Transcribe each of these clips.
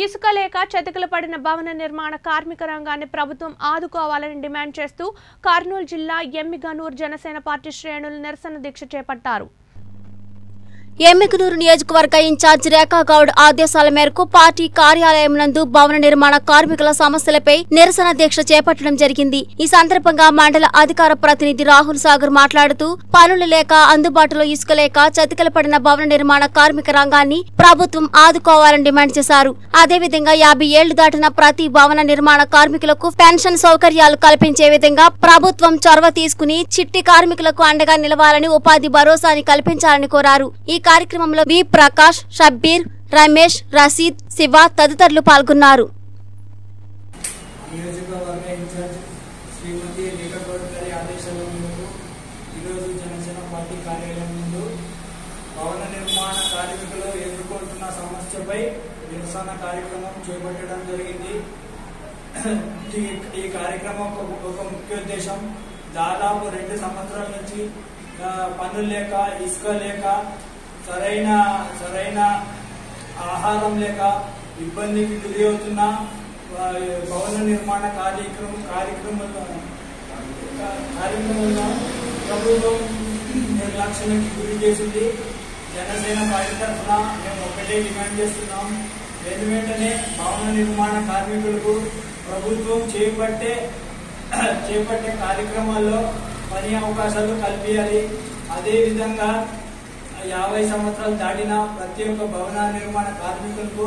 ఇసుక లేక చతికిల పడిన భవన నిర్మాణ కార్మిక రంగాన్ని ప్రభుత్వం ఆదుకోవాలని డిమాండ్ చేస్తూ కర్నూలు జిల్లా ఎమ్మిగనూరు జనసేన పార్టీ శ్రేణులు నిరసన దీక్ష చేపట్టారు। ఎమ్మిగనూరు నియోజకవర్గ ఇన్ఛార్జ్ రేఖా గౌడ్ ఆదేశాల మేరకు పార్టీ కార్యాలయం నందు భవన నిర్మాణ కార్మికుల సమస్యలపై నిరసన దీక్ష చేపట్టడం జరిగింది। ఈ సందర్భంగా మండల అధికార ప్రతినిధి రాహుల్ సాగర్ మాట్లాడుతూ పనులు లేక అందుబాటులో ఇసుక లేక చతికిలపడిన భవన నిర్మాణ కార్మిక రంగాన్ని ప్రభుత్వం ఆదుకోవాలని డిమాండ్ చేశారు। అదేవిధంగా 50 ఏళ్లు దాటిన ప్రతి భవన నిర్మాణ కార్మికులకు పెన్షన్ సౌకర్యాలు కల్పించే విధంగా ప్రభుత్వం చొరవ తీసుకుని చిట్టి కార్మికులకు అండగా నిలవాలని ఉపాధి భరోసాని కల్పించాలని కోరారు। कार्यक्रम में बी प्रकाश शब्बीर रमेश रशीद शिव तदितरुलु पाल्गोन्नारु। मुख्य उद्देश्य दादापू 2 సంవత్సరాల పనులు లేక ఇసుక లేక సరైన ఆహారం లేక ఇబ్బందికి గురి అవుతున్న భవన నిర్మాణ కార్యక్రమంలో ప్రభుత్వం నిర్లక్ష్యానికి గురి చేసింది। జనసేన పార్టీ తరఫున మేము ఒకటే డిమాండ్ చేస్తున్నాం, వెంటనే భవన నిర్మాణ కార్మికులకు ప్రభుత్వం చేపట్టే కార్యక్రమాల్లో పని అవకాశాలు కల్పించాలి। అదేవిధంగా 50 సంవత్సరాలు దాటిన ప్రతి ఒక్క భవన నిర్మాణ కార్మికులకు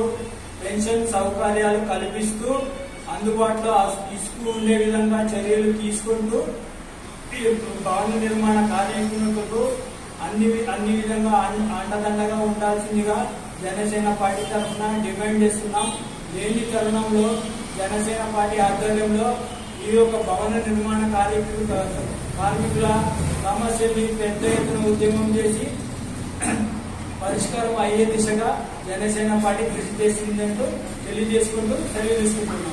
పెన్షన్ సౌకర్యాలు కల్పిస్తూ అందుబాటులో ఇసుక ఉండే విధంగా చర్యలు తీసుకుంటూ భవన నిర్మాణ కార్మికులకు అన్ని విధంగా అండదండగా ఉండాల్సిందిగా జనసేన పార్టీ తరఫున డిమాండ్ చేస్తున్నాం। లేని తరుణంలో జనసేన పార్టీ ఆధ్వర్యంలో ఈ యొక్క భవన నిర్మాణ కార్మికుల సమస్యల్ని పెద్ద ఎత్తున ఉద్యమం చేసి పరిష్కారం అయ్యే దిశగా జనసేన పార్టీ కృషి చేసిందంటూ తెలియజేసుకుంటూ సెలవు తీసుకుంటున్నాం।